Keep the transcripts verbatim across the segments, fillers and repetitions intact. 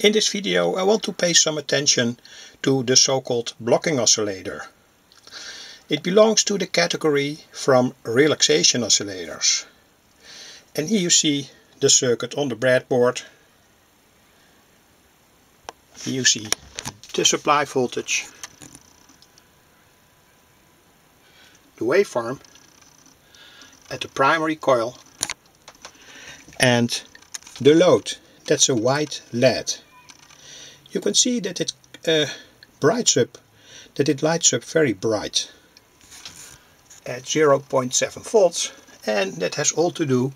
In this video I want to pay some attention to the so-called blocking oscillator. It belongs to the category from relaxation oscillators. And here you see the circuit on the breadboard. Here you see the supply voltage, the waveform at the primary coil and the load. That's a white L E D. You can see that it uh, brights up, that it lights up very bright at zero point seven volts, and that has all to do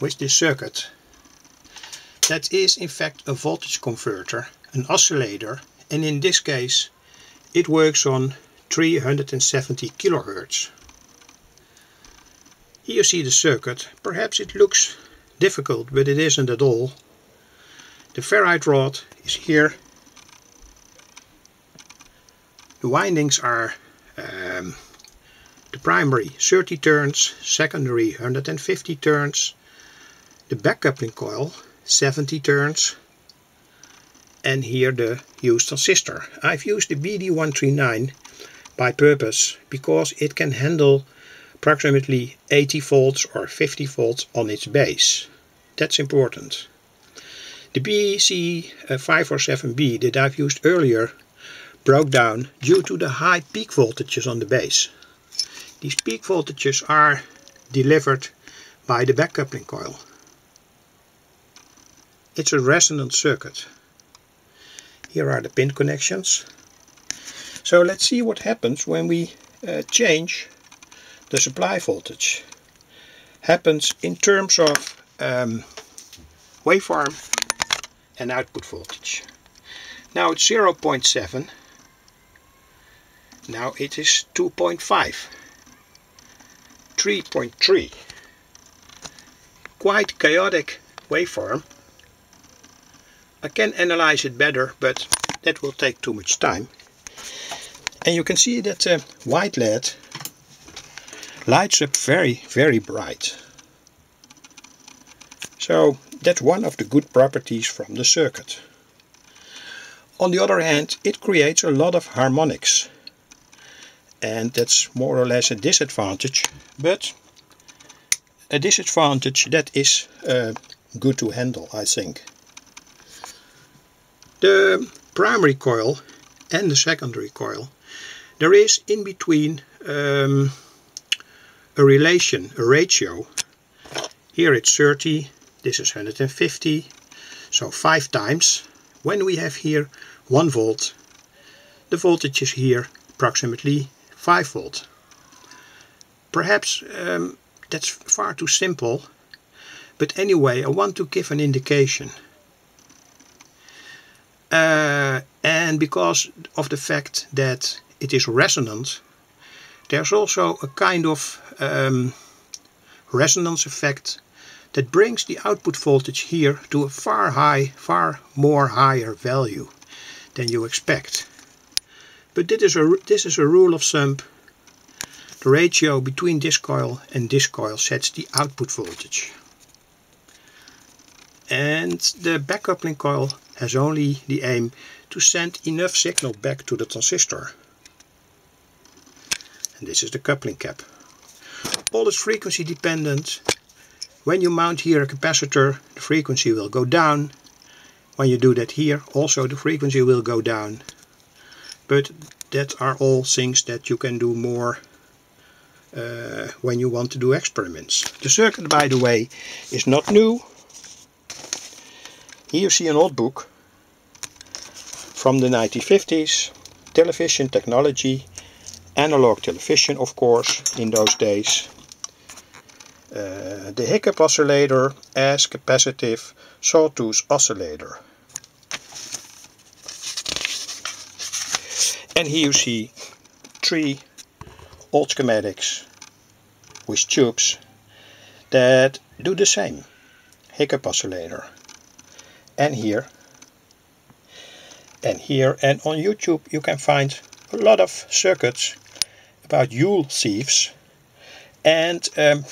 with this circuit. That is in fact a voltage converter, an oscillator, and in this case it works on three hundred seventy kilohertz. Here you see the circuit. Perhaps it looks difficult, but it isn't at all. The ferrite rod is here. The windings are um, the primary thirty turns, secondary one hundred fifty turns, the back coupling coil seventy turns, and here the used transistor. I've used the B D one three nine by purpose because it can handle approximately eighty volts or fifty volts on its base. That's important. The B C five forty-seven B that I've used earlier broke down due to the high peak voltages on the base. These peak voltages are delivered by the back coupling coil. It's a resonant circuit. Here are the pin connections. So let's see what happens when we uh, change the supply voltage. Happens in terms of um, waveform and output voltage. Now it's zero point seven. Now it is two point five. three point three. Quite chaotic waveform. I can analyze it better, but that will take too much time. And you can see that the uh, white L E D lights up very, very bright. So that's one of the good properties from the circuit. On the other hand, it creates a lot of harmonics. And that's more or less a disadvantage, but a disadvantage that is uh, good to handle, I think. The primary coil and the secondary coil, there is in between um, a relation, a ratio. Here it's thirty, this is one hundred fifty, so five times. When we have here one volt, the voltage is here approximately five volt. Perhaps um, that's far too simple, but anyway I want to give an indication. Uh, and because of the fact that it is resonant, there's also a kind of um, resonance effect that brings the output voltage here to a far high, far more higher value than you expect. But this is a, this is a rule of thumb. The ratio between this coil and this coil sets the output voltage. And the back coupling coil has only the aim to send enough signal back to the transistor. And this is the coupling cap. All is frequency dependent. When you mount here a capacitor, the frequency will go down. When you do that here, also the frequency will go down. But that are all things that you can do more uh, when you want to do experiments. The circuit, by the way, is not new. Here you see an old book from the nineteen fifties, television technology, analog television of course in those days. Uh, the hiccup oscillator as capacitive sawtooth oscillator. And here you see three old schematics with tubes that do the same. Hiccup oscillator. And here, and here, and on YouTube you can find a lot of circuits about Yule thieves, and um,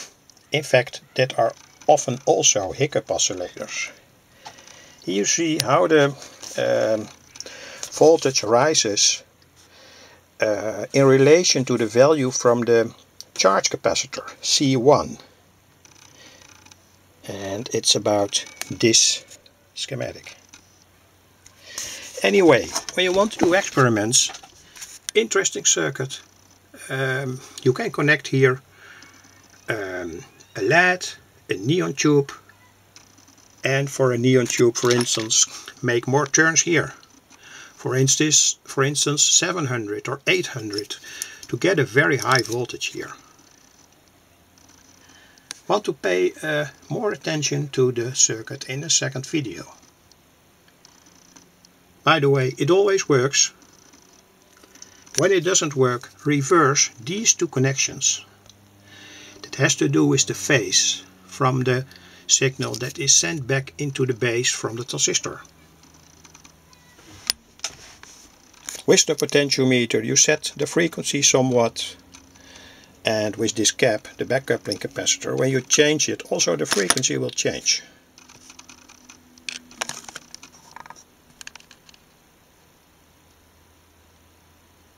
in fact that are often also hiccup oscillators. Here you see how the um, voltage rises uh, in relation to the value from the charge capacitor C one, and it's about this schematic. Anyway, when you want to do experiments, interesting circuit, um, you can connect here um, a L E D, a neon tube, and for a neon tube, for instance, make more turns here. For instance, for instance, seven hundred or eight hundred, to get a very high voltage here. Want to pay uh, more attention to the circuit in the second video. By the way, it always works. When it doesn't work, reverse these two connections. That has to do with the phase from the signal that is sent back into the base from the transistor. With the potentiometer you set the frequency somewhat, and with this cap, the backcoupling capacitor, when you change it, also the frequency will change.